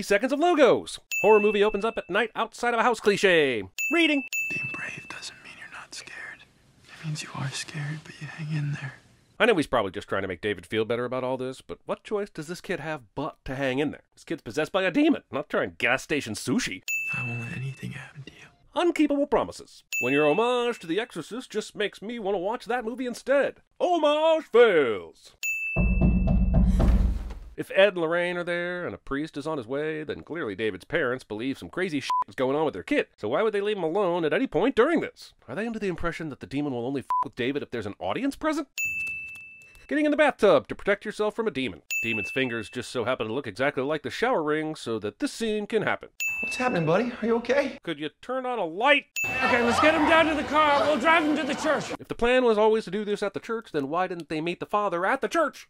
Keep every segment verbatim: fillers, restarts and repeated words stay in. Three seconds of logos. Horror movie opens up at night outside of a house cliche. Reading. Being brave doesn't mean you're not scared. It means you are scared, but you hang in there. I know he's probably just trying to make David feel better about all this, but what choice does this kid have but to hang in there? This kid's possessed by a demon, not trying gas station sushi. I won't let anything happen to you. Unkeepable promises. When your homage to The Exorcist just makes me want to watch that movie instead. Homage fails. If Ed and Lorraine are there and a priest is on his way, then clearly David's parents believe some crazy shit is going on with their kid. So why would they leave him alone at any point during this? Are they under the impression that the demon will only f with David if there's an audience present? Getting in the bathtub to protect yourself from a demon. Demon's fingers just so happen to look exactly like the shower ring so that this scene can happen. What's happening, buddy? Are you okay? Could you turn on a light? Okay, let's get him down to the car. We'll drive him to the church. If the plan was always to do this at the church, then why didn't they meet the father at the church?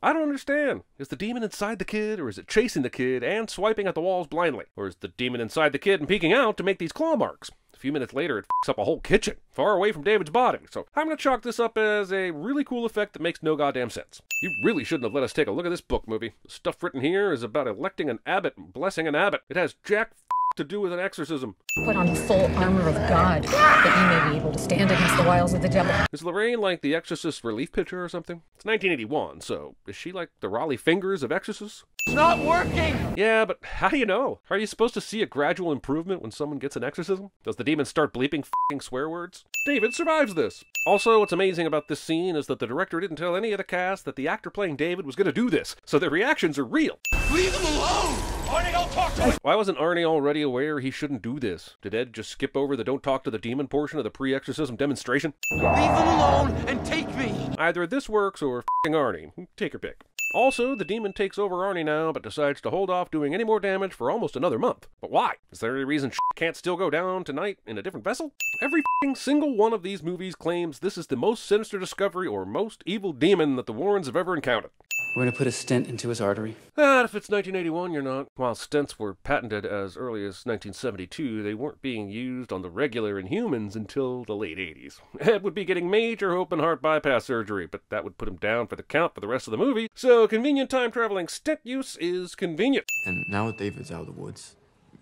I don't understand. Is the demon inside the kid, or is it chasing the kid and swiping at the walls blindly? Or is the demon inside the kid and peeking out to make these claw marks? A few minutes later, it f***s up a whole kitchen, far away from David's body, so I'm gonna chalk this up as a really cool effect that makes no goddamn sense. You really shouldn't have let us take a look at this book, movie. The stuff written here is about electing an abbot and blessing an abbot. It has jack f*** to do with an exorcism. Put on the full armor of God, that he may be able to stand against the wiles of the devil. Is Lorraine like the Exorcist relief picture or something? It's nineteen eighty-one, so is she like the Raleigh Fingers of Exorcists? It's not working! Yeah, but how do you know? Are you supposed to see a gradual improvement when someone gets an exorcism? Does the demon start bleeping f***ing swear words? David survives this! Also, what's amazing about this scene is that the director didn't tell any of the cast that the actor playing David was gonna do this, so their reactions are real. Leave him alone! Arnie, don't talk to him! Why wasn't Arnie already aware he shouldn't do this? Did Ed just skip over the don't talk to the demon portion of the pre-exorcism demonstration? Leave him alone and take me! Either this works or f***ing Arnie. Take your pick. Also, the demon takes over Arnie now, but decides to hold off doing any more damage for almost another month. But why? Is there any reason shit can't still go down tonight in a different vessel? Every f***ing single one of these movies claims this is the most sinister discovery or most evil demon that the Warrens have ever encountered. We're gonna put a stent into his artery. Ah, if it's nineteen eighty-one, you're not. While stents were patented as early as nineteen seventy-two, they weren't being used on the regular in humans until the late eighties. Ed would be getting major open heart bypass surgery, but that would put him down for the count for the rest of the movie, so convenient time-traveling stent use is convenient. And now that David's out of the woods,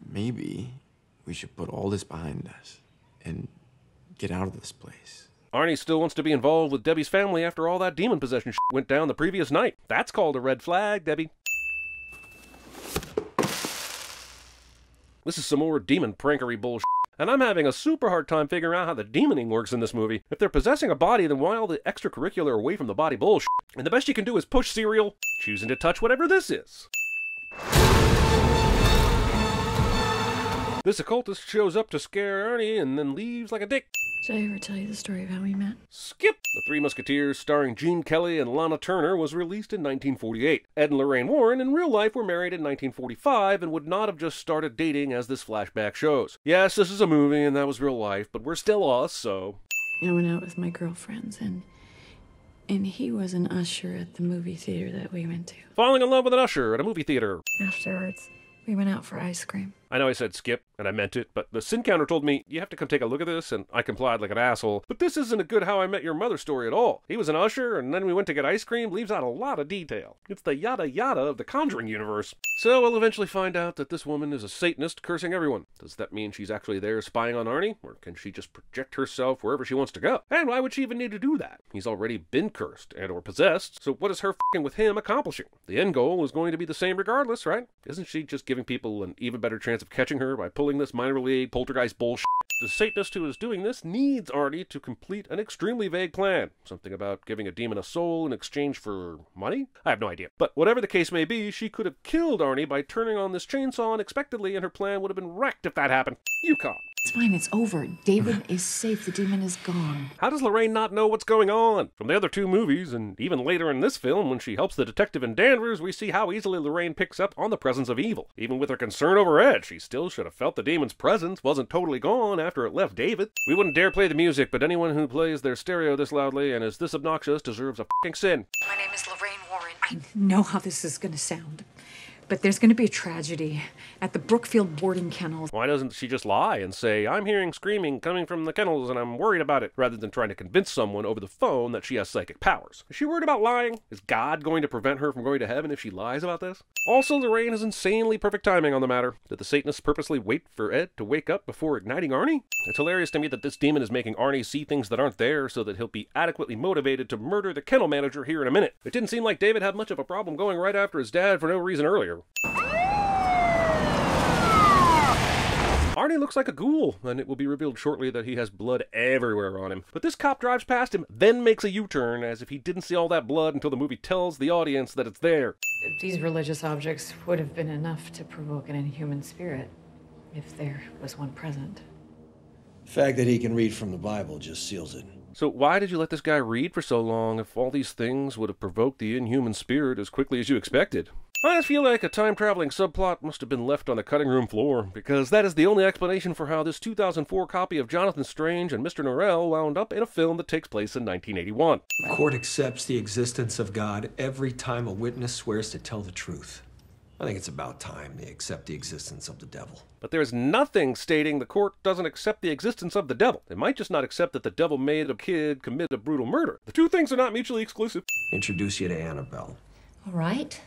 maybe we should put all this behind us and get out of this place. Arnie still wants to be involved with Debbie's family after all that demon possession shit went down the previous night. That's called a red flag, Debbie. This is some more demon prankery bullshit, and I'm having a super hard time figuring out how the demoning works in this movie. If they're possessing a body, then why all the extracurricular away from the body bullshit? And the best you can do is push cereal, choosing to touch whatever this is. This occultist shows up to scare Arnie and then leaves like a dick. Did I ever tell you the story of how we met? Skip! The Three Musketeers, starring Gene Kelly and Lana Turner, was released in nineteen forty-eight. Ed and Lorraine Warren in real life were married in nineteen forty-five and would not have just started dating as this flashback shows. Yes, this is a movie and that was real life, but we're still us, so... I went out with my girlfriends and... and he was an usher at the movie theater that we went to. Falling in love with an usher at a movie theater. Afterwards... we went out for ice cream. I know I said skip, and I meant it, but the sin counter told me, you have to come take a look at this, and I complied like an asshole. But this isn't a good How I Met Your Mother story at all. He was an usher, and then we went to get ice cream, leaves out a lot of detail. It's the yada yada of the Conjuring universe. So we'll eventually find out that this woman is a Satanist cursing everyone. Does that mean she's actually there spying on Arnie? Or can she just project herself wherever she wants to go? And why would she even need to do that? He's already been cursed and or possessed, so what is her f***ing with him accomplishing? The end goal is going to be the same regardless, right? Isn't she just giving people an even better chance of catching her by pulling this minor league poltergeist bullshit? The Satanist who is doing this needs Arnie to complete an extremely vague plan. Something about giving a demon a soul in exchange for money? I have no idea. But whatever the case may be, she could have killed Arnie by turning on this chainsaw unexpectedly, and her plan would have been wrecked if that happened. You cop. It's fine, it's over. David is safe, the demon is gone. How does Lorraine not know what's going on? From the other two movies, and even later in this film, when she helps the detective in Danvers, we see how easily Lorraine picks up on the presence of evil. Even with her concern over Ed, she still should have felt the demon's presence wasn't totally gone after it left David. We wouldn't dare play the music, but anyone who plays their stereo this loudly and is this obnoxious deserves a f***ing sin. My name is Lorraine Warren. I know how this is gonna sound. But there's going to be a tragedy at the Brookfield boarding kennels. Why doesn't she just lie and say, I'm hearing screaming coming from the kennels and I'm worried about it, rather than trying to convince someone over the phone that she has psychic powers? Is she worried about lying? Is God going to prevent her from going to heaven if she lies about this? Also, Lorraine has insanely perfect timing on the matter. Did the Satanists purposely wait for Ed to wake up before igniting Arnie? It's hilarious to me that this demon is making Arnie see things that aren't there so that he'll be adequately motivated to murder the kennel manager here in a minute. It didn't seem like David had much of a problem going right after his dad for no reason earlier. Arnie looks like a ghoul, and it will be revealed shortly that he has blood everywhere on him. But this cop drives past him, then makes a U-turn, as if he didn't see all that blood until the movie tells the audience that it's there. These religious objects would have been enough to provoke an inhuman spirit, if there was one present. The fact that he can read from the Bible just seals it. So why did you let this guy read for so long if all these things would have provoked the inhuman spirit as quickly as you expected? I feel like a time-traveling subplot must have been left on the cutting room floor, because that is the only explanation for how this two thousand four copy of Jonathan Strange and Mister Norell wound up in a film that takes place in nineteen eighty-one. The court accepts the existence of God every time a witness swears to tell the truth. I think it's about time they accept the existence of the devil. But there is nothing stating the court doesn't accept the existence of the devil. They might just not accept that the devil made a kid commit a brutal murder. The two things are not mutually exclusive. Introduce you to Annabelle. All right.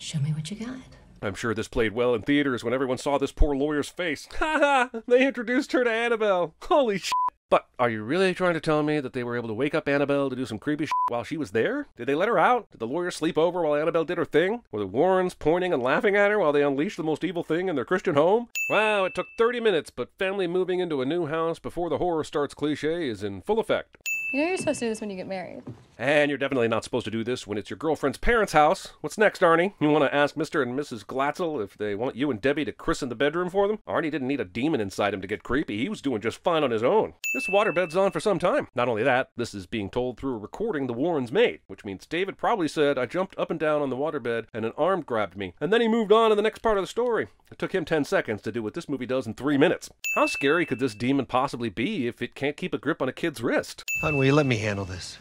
Show me what you got. I'm sure this played well in theaters when everyone saw this poor lawyer's face. Ha ha! They introduced her to Annabelle. Holy shit! But are you really trying to tell me that they were able to wake up Annabelle to do some creepy shit while she was there? Did they let her out? Did the lawyer sleep over while Annabelle did her thing? Were the Warrens pointing and laughing at her while they unleashed the most evil thing in their Christian home? Wow, it took thirty minutes, but family moving into a new house before the horror starts cliche is in full effect. You know you're supposed to do this when you get married. And you're definitely not supposed to do this when it's your girlfriend's parents' house. What's next, Arnie? You want to ask Mister and Missus Glatzel if they want you and Debbie to christen the bedroom for them? Arnie didn't need a demon inside him to get creepy. He was doing just fine on his own. This waterbed's on for some time. Not only that, this is being told through a recording the Warrens made, which means David probably said, I jumped up and down on the waterbed and an arm grabbed me. And then he moved on to the next part of the story. It took him ten seconds to do what this movie does in three minutes. How scary could this demon possibly be if it can't keep a grip on a kid's wrist? Hon, will you let me handle this?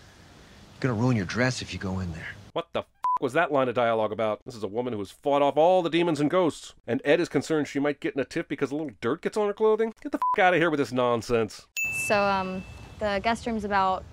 You're gonna ruin your dress if you go in there. What the f*** was that line of dialogue about? This is a woman who has fought off all the demons and ghosts. And Ed is concerned she might get in a tiff because a little dirt gets on her clothing? Get the f*** out of here with this nonsense. So, um, the guest room's about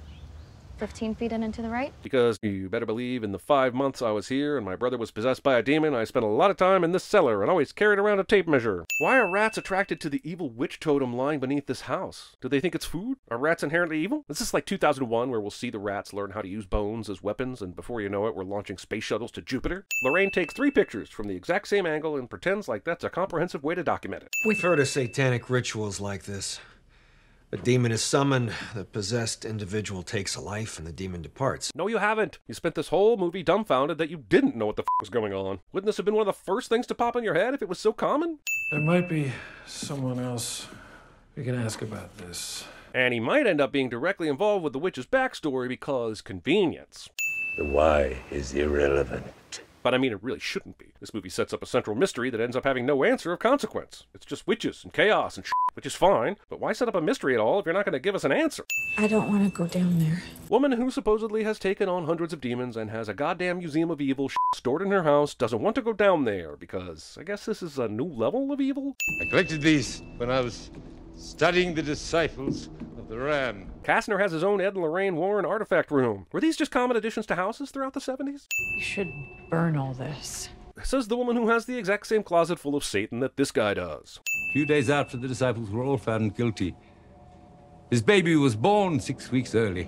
fifteen feet in and to the right? Because you better believe in the five months I was here and my brother was possessed by a demon, I spent a lot of time in this cellar and always carried around a tape measure. Why are rats attracted to the evil witch totem lying beneath this house? Do they think it's food? Are rats inherently evil? This is like two thousand one, where we'll see the rats learn how to use bones as weapons, and before you know it, we're launching space shuttles to Jupiter. Lorraine takes three pictures from the exact same angle and pretends like that's a comprehensive way to document it. We've heard of satanic rituals like this. A demon is summoned, the possessed individual takes a life, and the demon departs. No, you haven't. You spent this whole movie dumbfounded that you didn't know what the f*** was going on. Wouldn't this have been one of the first things to pop in your head if it was so common? There might be someone else we can ask about this. And he might end up being directly involved with the witch's backstory because convenience. The why is irrelevant. But I mean, it really shouldn't be. This movie sets up a central mystery that ends up having no answer of consequence. It's just witches and chaos and shit, which is fine, but why set up a mystery at all if you're not going to give us an answer? I don't want to go down there. Woman who supposedly has taken on hundreds of demons and has a goddamn museum of evil shit stored in her house doesn't want to go down there because I guess this is a new level of evil? I collected these when I was studying the disciples of the Ram. Kastner has his own Ed and Lorraine Warren artifact room. Were these just common additions to houses throughout the seventies? You should burn all this. Says the woman who has the exact same closet full of Satan that this guy does. A few days after the disciples were all found guilty, his baby was born six weeks early,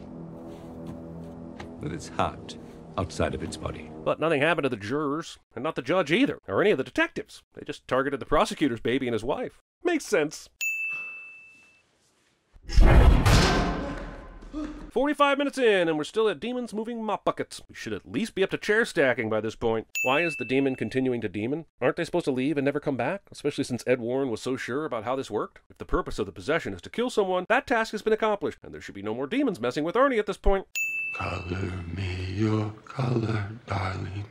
with its heart outside of its body. But nothing happened to the jurors, and not the judge either, or any of the detectives. They just targeted the prosecutor's baby and his wife. Makes sense. forty-five minutes in, and we're still at demons moving mop buckets. We should at least be up to chair stacking by this point. Why is the demon continuing to demon? Aren't they supposed to leave and never come back? Especially since Ed Warren was so sure about how this worked. If the purpose of the possession is to kill someone, that task has been accomplished, and there should be no more demons messing with Arnie at this point. Color me your color, darling.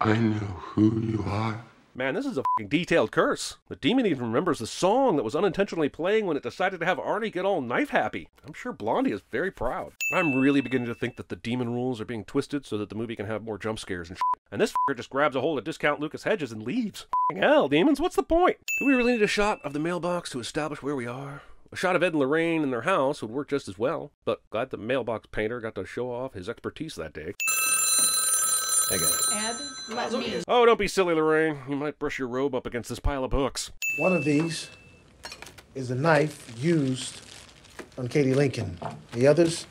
I know who you are. Man, this is a f***ing detailed curse. The demon even remembers the song that was unintentionally playing when it decided to have Arnie get all knife happy. I'm sure Blondie is very proud. I'm really beginning to think that the demon rules are being twisted so that the movie can have more jump scares and shit. And this f***er just grabs a hold of Discount Lucas Hedges and leaves. F***ing hell, demons, what's the point? Do we really need a shot of the mailbox to establish where we are? A shot of Ed and Lorraine in their house would work just as well, but glad the mailbox painter got to show off his expertise that day. I got it. Ed, let me... Oh, don't be silly, Lorraine. You might brush your robe up against this pile of books. One of these is a knife used on Katie Lincoln. The others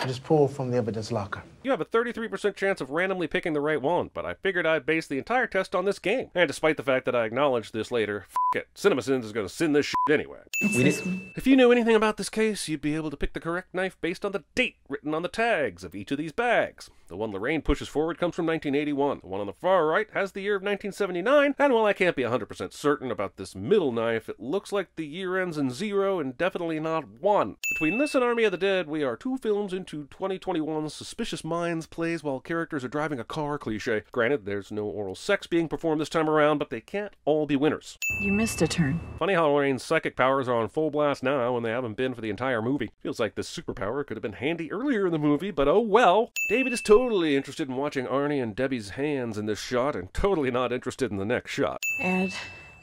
I just pulled from the evidence locker. You have a thirty-three percent chance of randomly picking the right one, but I figured I'd base the entire test on this game. And despite the fact that I acknowledged this later, f*** it, CinemaSins is gonna sin this shit anyway. We didn't. If you knew anything about this case, you'd be able to pick the correct knife based on the date written on the tags of each of these bags. The one Lorraine pushes forward comes from nineteen eighty-one, the one on the far right has the year of nineteen seventy-nine, and while I can't be one hundred percent certain about this middle knife, it looks like the year ends in zero and definitely not one. Between this and Army of the Dead, we are two films into twenty twenty-one's Suspicious Minds plays while characters are driving a car cliche. Granted, there's no oral sex being performed this time around, but they can't all be winners. You missed a turn. Funny how Lorraine's psychic powers are on full blast now when they haven't been for the entire movie. Feels like this superpower could have been handy earlier in the movie, but oh well. David is totally interested in watching Arnie and Debbie's hands in this shot and totally not interested in the next shot. Ed,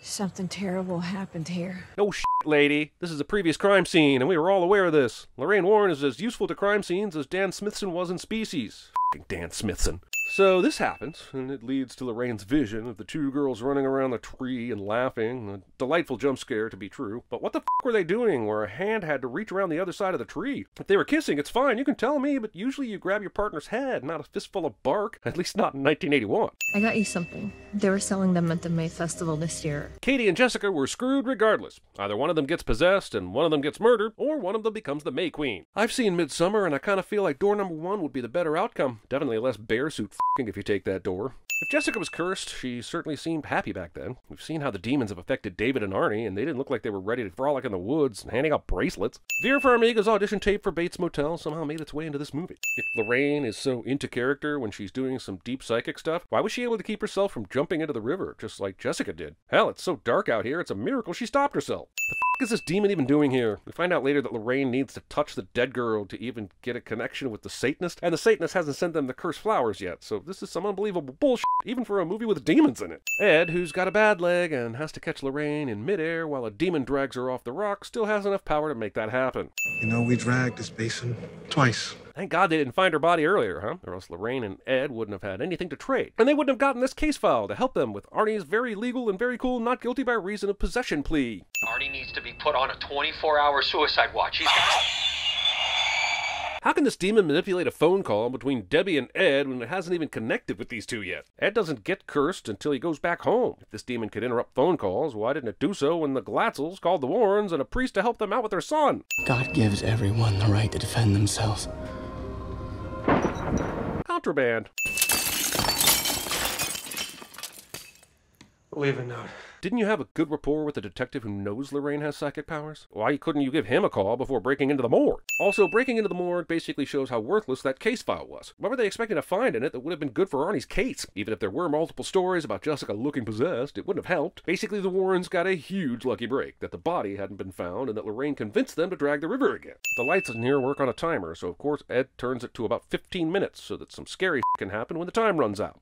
something terrible happened here. No shit, lady. This is a previous crime scene, and we were all aware of this. Lorraine Warren is as useful to crime scenes as Dan Smithson was in Species. F***ing Dan Smithson. So this happens, and it leads to Lorraine's vision of the two girls running around the tree and laughing, a delightful jump scare to be true. But what the f*** were they doing where a hand had to reach around the other side of the tree? If they were kissing, it's fine, you can tell me, but usually you grab your partner's head, not a fistful of bark, at least not in nineteen eighty-one. I got you something. They were selling them at the May Festival this year. Katie and Jessica were screwed regardless. Either one of them gets possessed and one of them gets murdered, or one of them becomes the May Queen. I've seen Midsummer, and I kind of feel like door number one would be the better outcome. Definitely less bear suit f***ing if you take that door. If Jessica was cursed, she certainly seemed happy back then. We've seen how the demons have affected David and Arnie, and they didn't look like they were ready to frolic in the woods and handing out bracelets. Vera Farmiga's audition tape for Bates Motel somehow made its way into this movie. If Lorraine is so into character when she's doing some deep psychic stuff, why was she able to keep herself from jumping into the river, just like Jessica did? Hell, it's so dark out here, it's a miracle she stopped herself. The f*** is this demon even doing here? We find out later that Lorraine needs to touch the dead girl to even get a connection with the Satanist, and the Satanist hasn't sent them the cursed flowers yet, so this is some unbelievable bullshit, even for a movie with demons in it. Ed, who's got a bad leg and has to catch Lorraine in midair while a demon drags her off the rock, still has enough power to make that happen. You know, we dragged this basin twice. Thank God they didn't find her body earlier, huh? Or else Lorraine and Ed wouldn't have had anything to trade. And they wouldn't have gotten this case file to help them with Arnie's very legal and very cool not guilty by reason of possession plea. Arnie needs to be put on a twenty-four hour suicide watch. He's got it. How can this demon manipulate a phone call between Debbie and Ed when it hasn't even connected with these two yet? Ed doesn't get cursed until he goes back home. If this demon could interrupt phone calls, why didn't it do so when the Glatzels called the Warrens and a priest to help them out with their son? God gives everyone the right to defend themselves. Contraband. Leave a note. Didn't you have a good rapport with the detective who knows Lorraine has psychic powers? Why couldn't you give him a call before breaking into the morgue? Also, breaking into the morgue basically shows how worthless that case file was. What were they expecting to find in it that would have been good for Arnie's case? Even if there were multiple stories about Jessica looking possessed, it wouldn't have helped. Basically, the Warrens got a huge lucky break that the body hadn't been found and that Lorraine convinced them to drag the river again. The lights in here work on a timer, so of course Ed turns it to about fifteen minutes so that some scary shit can happen when the time runs out.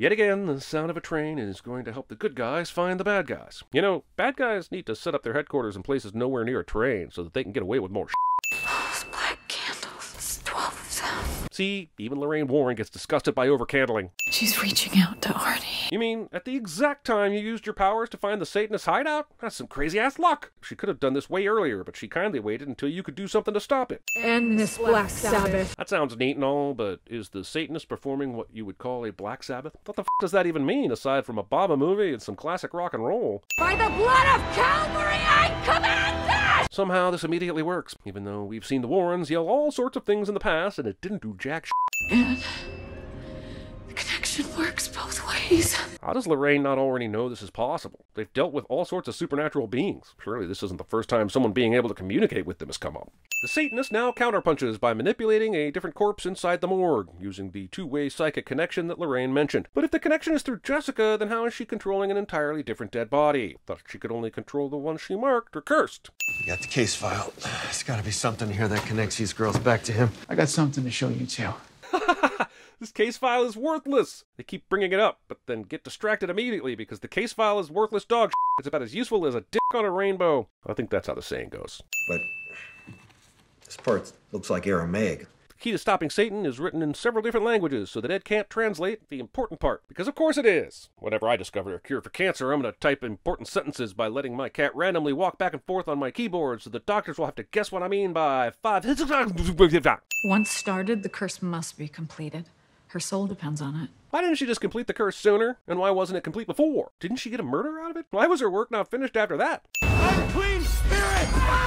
Yet again, the sound of a train is going to help the good guys find the bad guys. You know, bad guys need to set up their headquarters in places nowhere near a train so that they can get away with more shit. Those black candles, it's twelve of them. See, even Lorraine Warren gets disgusted by over-candling. She's reaching out to Arnie. You mean, at the exact time you used your powers to find the Satanist hideout? That's some crazy-ass luck. She could have done this way earlier, but she kindly waited until you could do something to stop it. And this Black Sabbath. That sounds neat and all, but is the Satanist performing what you would call a Black Sabbath? What the f*** does that even mean, aside from a Baba movie and some classic rock and roll? By the blood of Calvary, I command that! Somehow this immediately works, even though we've seen the Warrens yell all sorts of things in the past, and it didn't do jack shit. And the connection. Fiction works both ways. How does Lorraine not already know this is possible? They've dealt with all sorts of supernatural beings. Surely this isn't the first time someone being able to communicate with them has come up. The Satanist now counterpunches by manipulating a different corpse inside the morgue, using the two-way psychic connection that Lorraine mentioned. But if the connection is through Jessica, then how is she controlling an entirely different dead body? Thought she could only control the one she marked or cursed. We got the case file. There's gotta be something here that connects these girls back to him. I got something to show you too. This case file is worthless. They keep bringing it up, but then get distracted immediately because the case file is worthless dog shit. It's about as useful as a dick on a rainbow. I think that's how the saying goes. But this part looks like Aramaic. The key to stopping Satan is written in several different languages so that Ed can't translate the important part. Because of course it is. Whenever I discover a cure for cancer, I'm going to type important sentences by letting my cat randomly walk back and forth on my keyboard so the doctors will have to guess what I mean by five... Once started, the curse must be completed. Her soul depends on it. Why didn't she just complete the curse sooner? And why wasn't it complete before? Didn't she get a murder out of it? Why was her work not finished after that? Unclean spirit! Ah!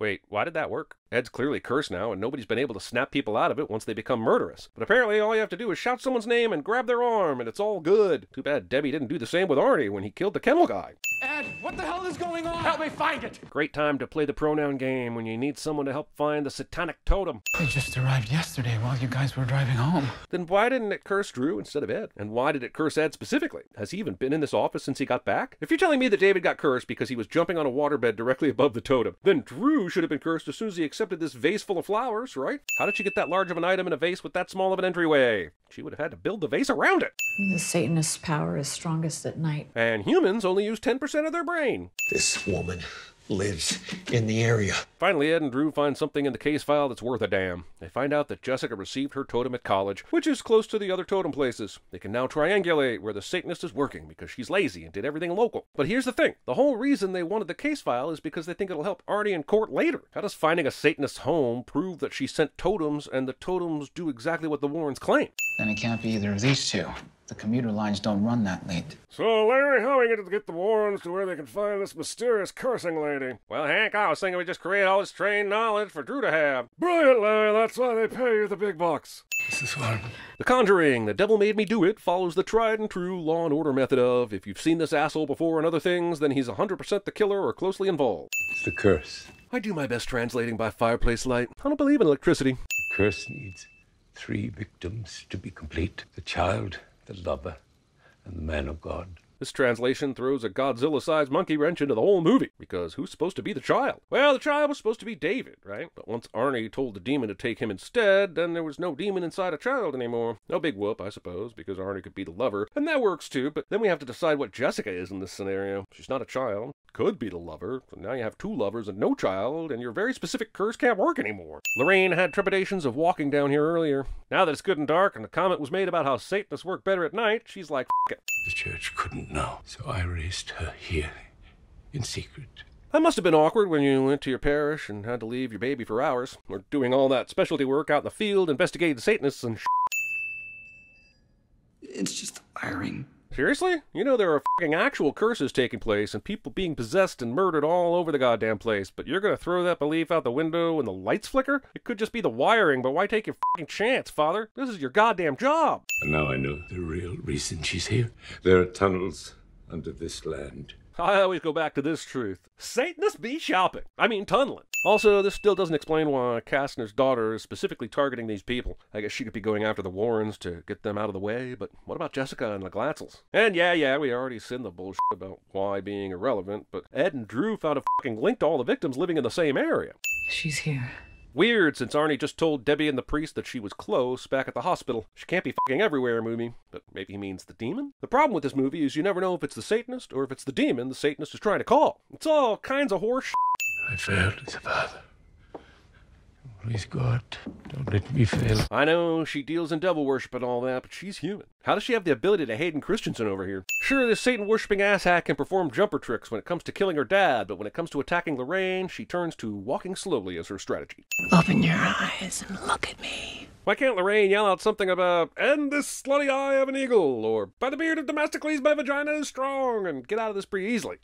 Wait, why did that work? Ed's clearly cursed now, and nobody's been able to snap people out of it once they become murderous. But apparently all you have to do is shout someone's name and grab their arm, and it's all good. Too bad Debbie didn't do the same with Arnie when he killed the kennel guy. Ed, what the hell is going on? Help me find it! Great time to play the pronoun game when you need someone to help find the satanic totem. They just arrived yesterday while you guys were driving home. Then why didn't it curse Drew instead of Ed? And why did it curse Ed specifically? Has he even been in this office since he got back? If you're telling me that David got cursed because he was jumping on a waterbed directly above the totem, then Drew should have been cursed as soon as he accepted this vase full of flowers, right? How did she get that large of an item in a vase with that small of an entryway? She would have had to build the vase around it. The Satanist's power is strongest at night. And humans only use ten percent of their brain. This woman lives in the area. Finally, Ed and Drew find something in the case file that's worth a damn. They find out that Jessica received her totem at college, which is close to the other totem places. They can now triangulate where the Satanist is working because she's lazy and did everything local. But here's the thing. The whole reason they wanted the case file is because they think it'll help Arnie in court later. How does finding a Satanist's home prove that she sent totems and the totems do exactly what the Warrens claim? Then it can't be either of these two. The commuter lines don't run that late. So, Larry, how are we going to get the Warrens to where they can find this mysterious cursing lady? Well, Hank, I was thinking we just create all this trained knowledge for Drew to have. Brilliant, Larry. That's why they pay you the big bucks. This is fun. The Conjuring, The Devil Made Me Do It, follows the tried and true Law and Order method of, if you've seen this asshole before and other things, then he's one hundred percent the killer or closely involved. It's the curse. I do my best translating by fireplace light. I don't believe in electricity. The curse needs three victims to be complete. The child, the lover, and the man of God. This translation throws a Godzilla-sized monkey wrench into the whole movie, because who's supposed to be the child? Well, the child was supposed to be David, right? But once Arnie told the demon to take him instead, then there was no demon inside a child anymore. No big whoop, I suppose, because Arnie could be the lover, and that works too, but then we have to decide what Jessica is in this scenario. She's not a child, could be the lover, so now you have two lovers and no child, and your very specific curse can't work anymore. Lorraine had trepidations of walking down here earlier. Now that it's good and dark, and the comment was made about how Satanists work better at night, she's like, f*** it. The church couldn't know, so I raised her here in secret. That must have been awkward when you went to your parish and had to leave your baby for hours, or doing all that specialty work out in the field investigating Satanists and sh**. It's just the wiring. Seriously? You know there are f***ing actual curses taking place and people being possessed and murdered all over the goddamn place, but you're gonna throw that belief out the window when the lights flicker? It could just be the wiring, but why take your f***ing chance, Father? This is your goddamn job! And now I know the real reason she's here. There are tunnels under this land. I always go back to this truth. Satanists be shopping. I mean tunneling. Also, this still doesn't explain why Kastner's daughter is specifically targeting these people. I guess she could be going after the Warrens to get them out of the way, but what about Jessica and the Glatzels? And yeah, yeah, we already seen the bullshit about why being irrelevant, but Ed and Drew found a fucking link to all the victims living in the same area. She's here. Weird, since Arnie just told Debbie and the priest that she was close back at the hospital. She can't be f***ing everywhere, movie. But maybe he means the demon? The problem with this movie is you never know if it's the Satanist or if it's the demon the Satanist is trying to call. It's all kinds of horse shit. I failed as a father. Please, God, don't let me fail. I know she deals in devil worship and all that, but she's human. How does she have the ability to Hayden Christensen over here? Sure, this Satan-worshipping asshat can perform jumper tricks when it comes to killing her dad, but when it comes to attacking Lorraine, she turns to walking slowly as her strategy. Open your eyes and look at me. Why can't Lorraine yell out something about, "And this slutty eye of an eagle," or "By the beard of Themistocles, my vagina is strong," and get out of this pretty easily?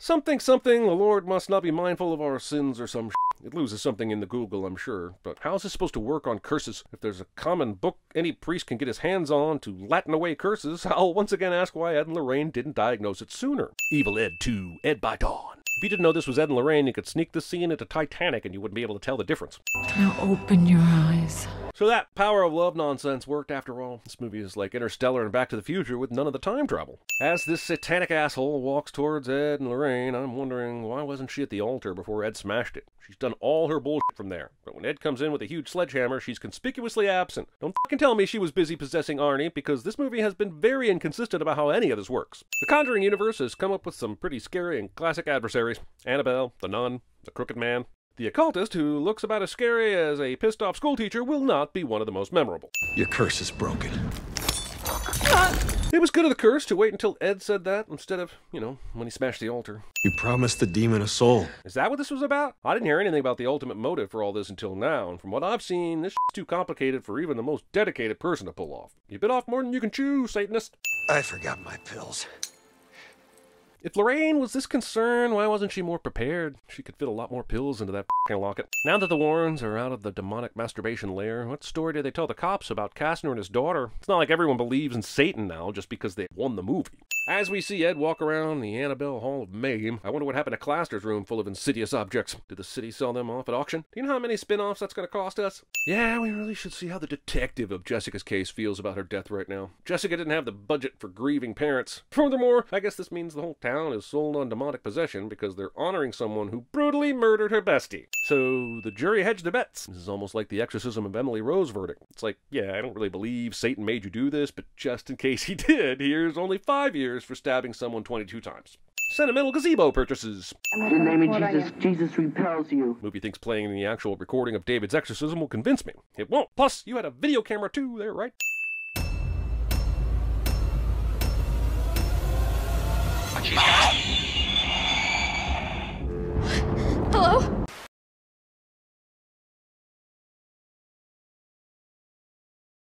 Something, something, the Lord must not be mindful of our sins or some shit. It loses something in the Google, I'm sure. But how is this supposed to work on curses? If there's a common book any priest can get his hands on to Latin away curses, I'll once again ask why Ed and Lorraine didn't diagnose it sooner. Evil Ed two, Ed by Dawn. If you didn't know this was Ed and Lorraine, you could sneak this scene into Titanic and you wouldn't be able to tell the difference. Now open your eyes. So that power of love nonsense worked after all. This movie is like Interstellar and Back to the Future with none of the time travel. As this satanic asshole walks towards Ed and Lorraine, I'm wondering why wasn't she at the altar before Ed smashed it? She's done all her bullshit from there. But when Ed comes in with a huge sledgehammer, she's conspicuously absent. Don't fucking tell me she was busy possessing Arnie, because this movie has been very inconsistent about how any of this works. The Conjuring universe has come up with some pretty scary and classic adversaries. Annabelle, the nun, the crooked man. The occultist, who looks about as scary as a pissed-off schoolteacher, will not be one of the most memorable. Your curse is broken. Ah! It was good of the curse to wait until Ed said that, instead of, you know, when he smashed the altar. You promised the demon a soul. Is that what this was about? I didn't hear anything about the ultimate motive for all this until now, and from what I've seen, this shit's too complicated for even the most dedicated person to pull off. You bit off more than you can chew, Satanist. I forgot my pills. If Lorraine was this concerned, why wasn't she more prepared? She could fit a lot more pills into that f***ing locket. Now that the Warrens are out of the demonic masturbation lair, what story do they tell the cops about Kastner and his daughter? It's not like everyone believes in Satan now just because they won the movie. As we see Ed walk around the Annabelle Hall of Mayhem, I wonder what happened to Kastner's room full of insidious objects. Did the city sell them off at auction? Do you know how many spin-offs that's going to cost us? Yeah, we really should see how the detective of Jessica's case feels about her death right now. Jessica didn't have the budget for grieving parents. Furthermore, I guess this means the whole town is sold on demonic possession because they're honoring someone who brutally murdered her bestie. So the jury hedged their bets. This is almost like the exorcism of Emily Rose verdict. It's like, yeah, I don't really believe Satan made you do this, but just in case he did, here's only five years for stabbing someone twenty-two times. Sentimental gazebo purchases. In the name of Jesus, Jesus repels you. Movie thinks playing in the actual recording of David's exorcism will convince me. It won't. Plus, you had a video camera too there, right?